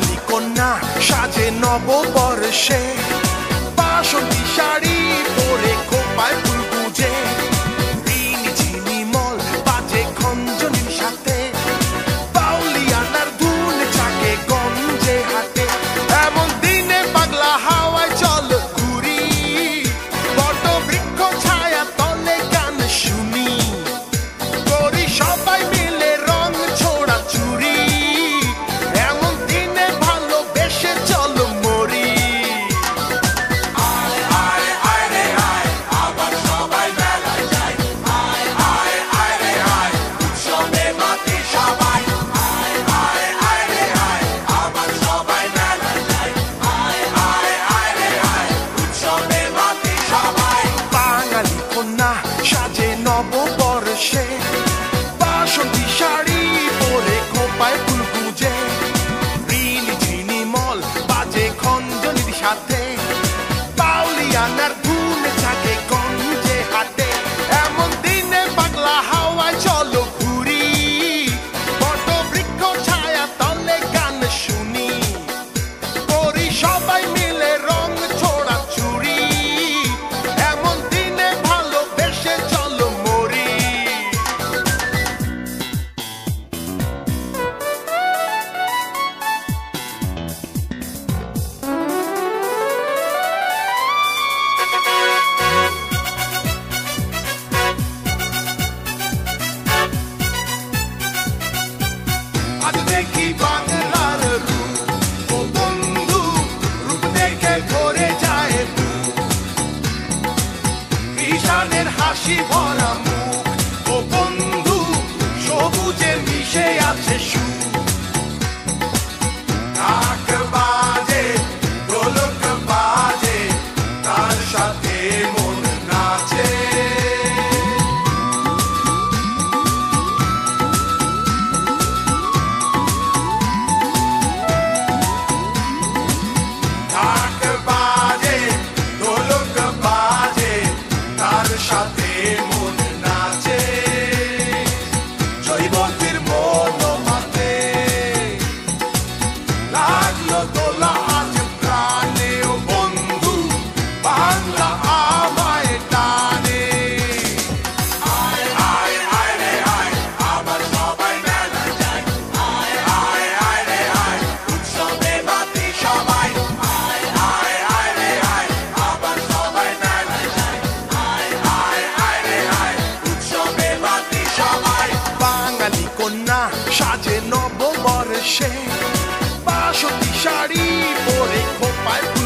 বাঙালি কন্যা সাজে নববর্ষে বাসন্তী শাড়ি পরে খোঁপায় ফুল গুঁজে রিনি ঝিলিমল বাজে খঞ্জনির সাথে বাউলিয়ানার ধুন চাকে গঞ্জে হাতে এমন দিনে পাগলা হাওয়ায় চল ঘুরি বট বৃক্ষ ছায়া তলে গান শুনি করি সবাই মিলে রং ছোড়া চুরি এমন দিনে ভালোবেসে চল মরি। আয় আয় আয় রে আয় আবার সবাই মেলায় যায় আয় আয় আয় রে আয় উৎসবে মাতি সবাই আয় আয় আয় রে আয় আবার সবাই মেলায় যায় আয় আয় আয় রে আয় উৎসবে মাতি সবাই বাঙালি কন্যা সাজে নববর্ষে বাসন্তী শাড়ি পরে খোঁপায় ফুল গুঁজে রিনি ঝিলিমল বাজে খঞ্জনির সাথে বাউলিয়ানার ধুন চাকে গঞ্জে হাতে এমন দিনে পাগলা হাওয়ায় চলো ঘুরি বট বৃক্ষ ছায়া তলে গান শুনি করি সবাই মিলে রং ছোড়া চুরি এমন দিনে ভালোবেসে চলো মরি। আজ দেখি বাংলার রূপ ও বন্ধু রূপ দেখে ভরে যায় বুক ঈশানের হাসি ভরা মুখ ও বন্ধু সবুজে মিশে আছে সুখ ঢাক বাজে ঢোলক বাজে তার সাথে মন নাচে ঢাক বাজে ঢোলক বাজে তার সাথে মন নাচে জৈবতীর মন মাতে লাগলো দোলা আজ প্রাণে ও বন্ধু বাংলা আমায় টানে আয় আয় আয় রে আয় আবার সবাই মেলায় যায় আয় আয় আয় রে আয় উৎসবে মাতি সবাই আয় আয় আয় রে আয় আবার সবাই মেলায় যায় আয় আয় আয় রে আয় উৎসবে মাতি সবাই বাঙালি কন্যা সাজে নববর্ষে বাসন্তী শাড়ি পরে খোঁপায়